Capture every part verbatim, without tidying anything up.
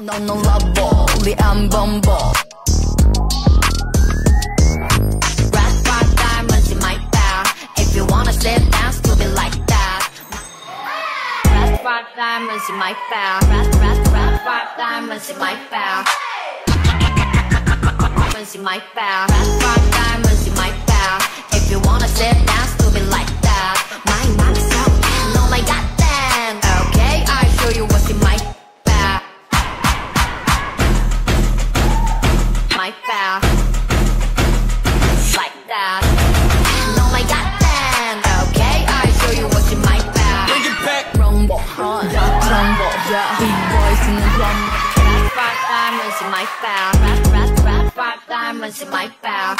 넌 놀라워 우리 안 범벅 Rock rock diamonds in my bag If you wanna slip down stupid like that Rock rock diamonds in my bag Rock rock rock rock diamonds in my bag Diamonds in my bag Rock rock diamonds in my bag If you wanna slip down stupid like that My mom is so bad Oh my god damn Okay I'll show you what's in my bag My bag, like that. No, my goddamn. Okay, I show you what's in my bag. Bring it back, rumble, huh? Yeah, rumble, yeah. Big boys in the rumble. Rap, rap, diamonds in my bag. Rap, rap, rap, rap, diamonds in my bag.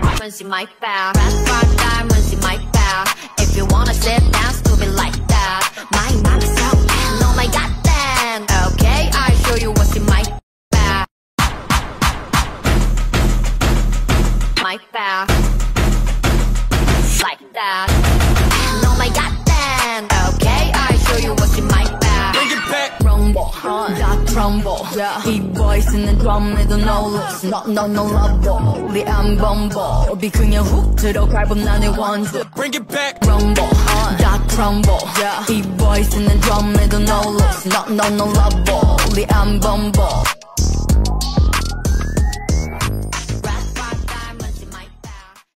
Diamonds in my bag. Rap, rap, diamonds in my bag. If you wanna slip down, stupid like that. My mom is so bad. No, my goddamn. Okay, I show you what's in my. My bag, like that. No, my goddamn. Okay, I show you what's in my bag. Bring it back, rumble, huh? Yeah, trumble. Yeah, big boys in the drum, middle no looks. No, no, no love ball. 우리 안 범벅. 우리 그냥 훅 들어갈 법난의 원주. Bring it back, rumble, huh? Yeah, trumble. Yeah, big boys in the drum, middle no looks. No, no, no love ball. 우리 안 범벅.